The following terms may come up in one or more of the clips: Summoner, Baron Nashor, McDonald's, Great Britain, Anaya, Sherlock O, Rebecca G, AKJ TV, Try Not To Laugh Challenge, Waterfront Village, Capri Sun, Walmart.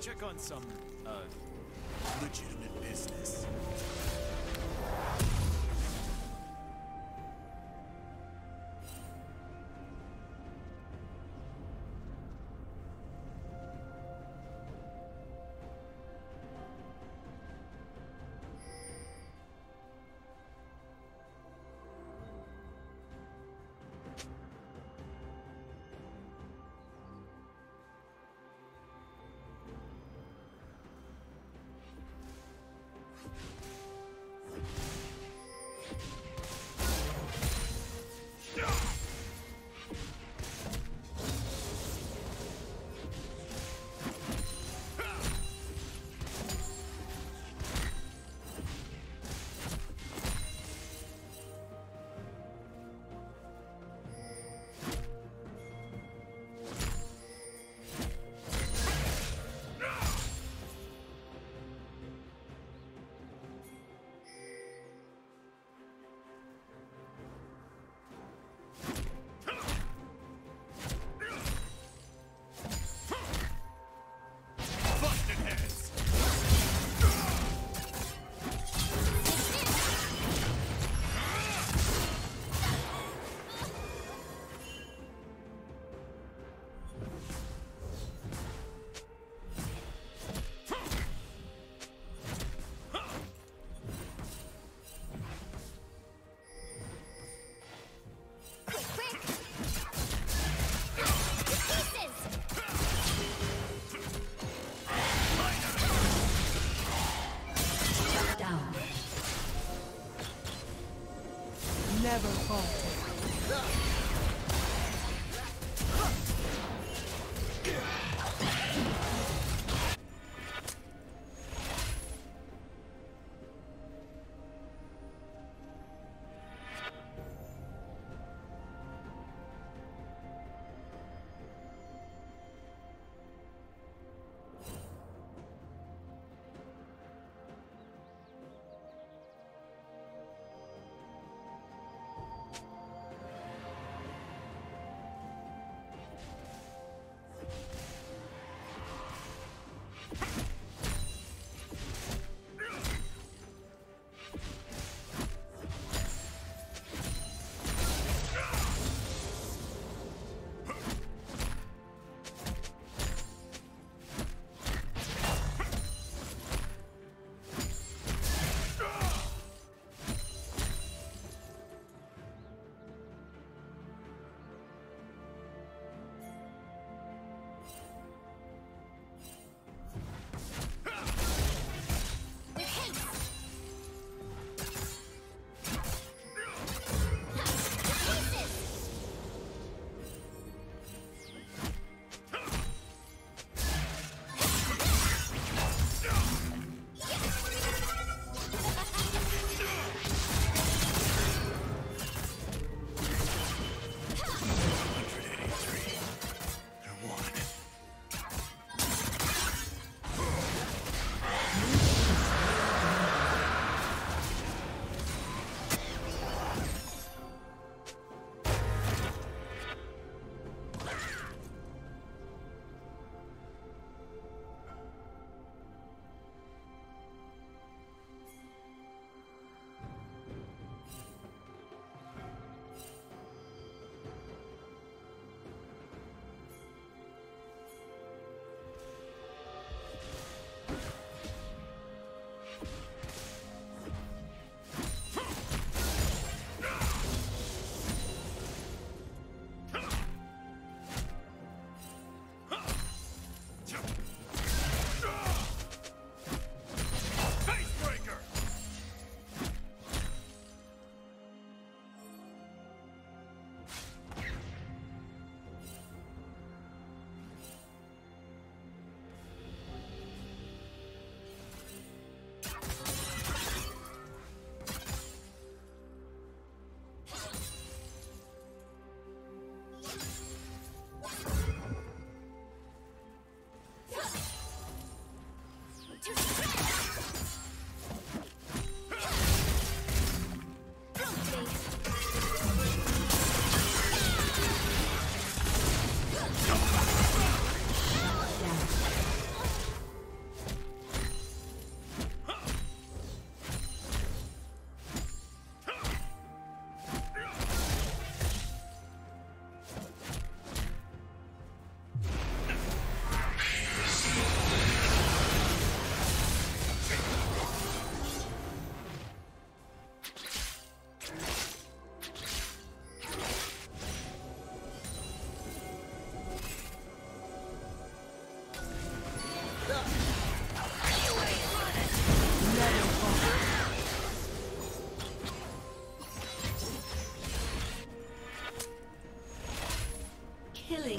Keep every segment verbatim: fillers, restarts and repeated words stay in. Check on some, uh, legitimate business. You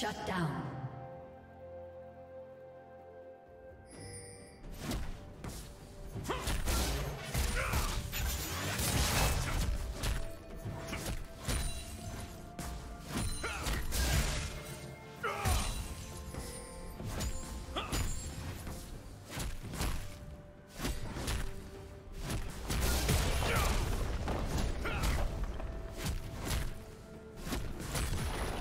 Shut down.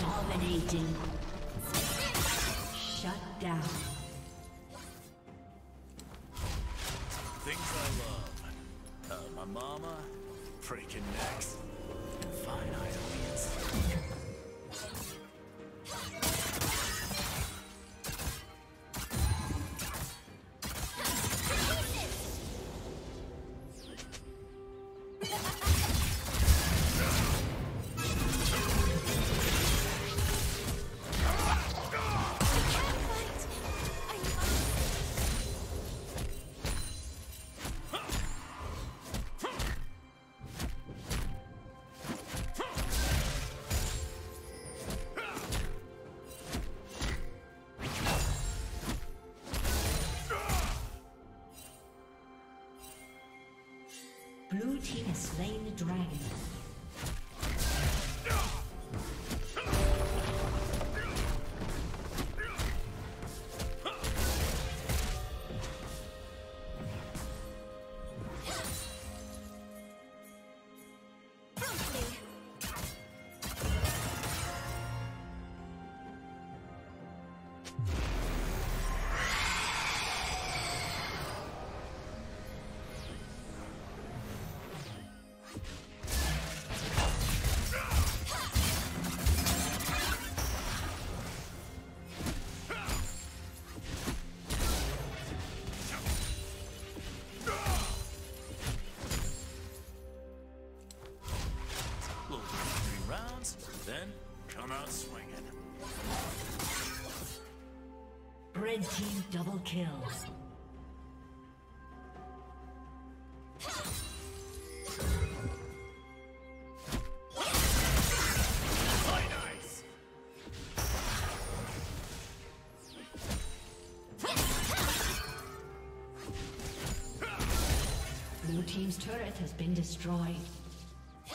Dominating. Shut down. Things I love. Uh, my mama, freaking necks, and fine ideas. Blue team has slain the dragon. Then come out swinging. Red team double kill. Blue team's turret has been destroyed. Huh.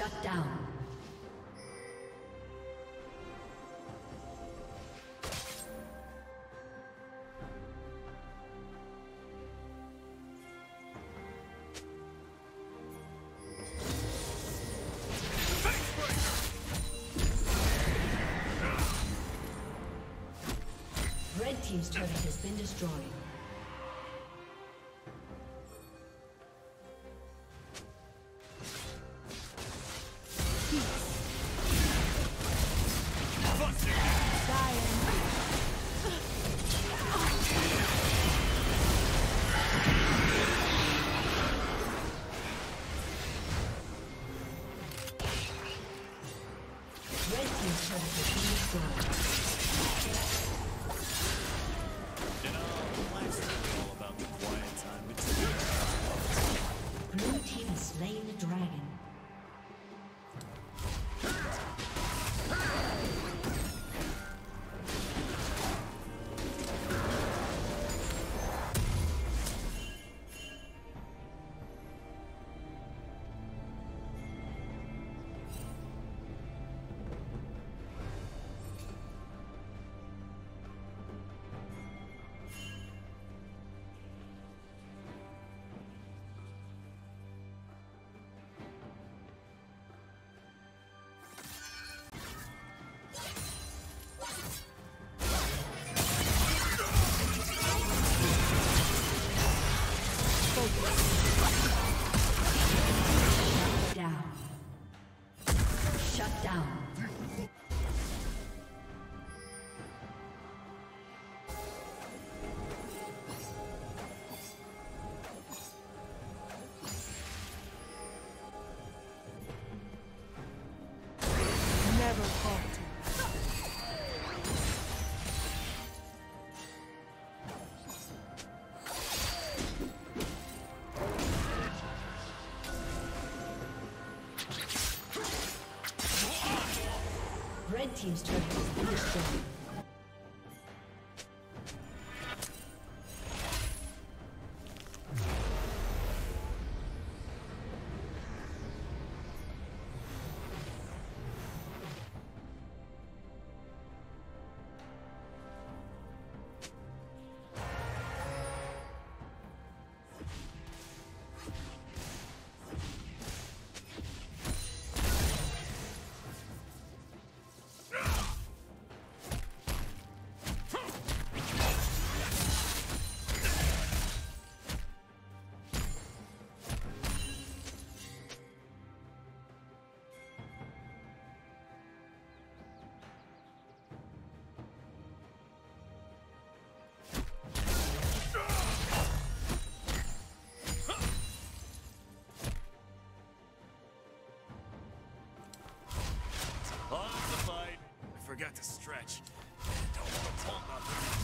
Shut down. Red Team's turret has been destroyed. Red Team's turret has been destroyed. Got to stretch. Don't want to talk about that.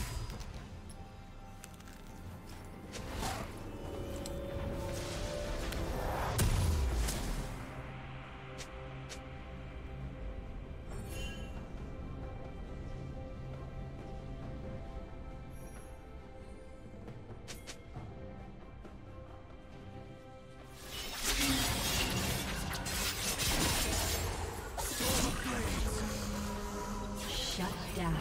Shut down.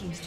Team's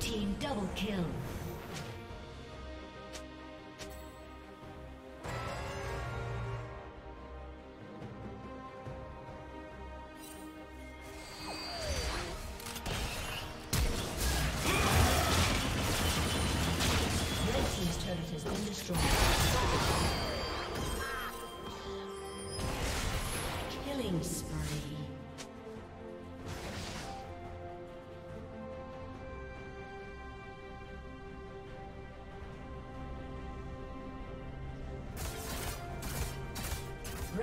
team double kill.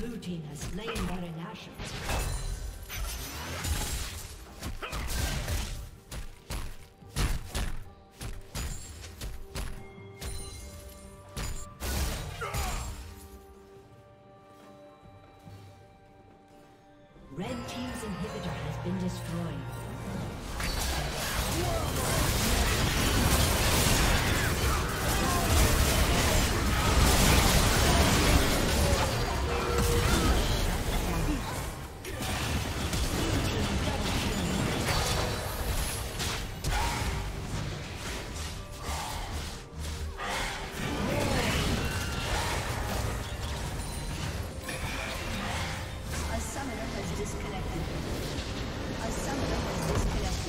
Blue team has slain Baron Nashor. disconnected. A summoner has disconnected.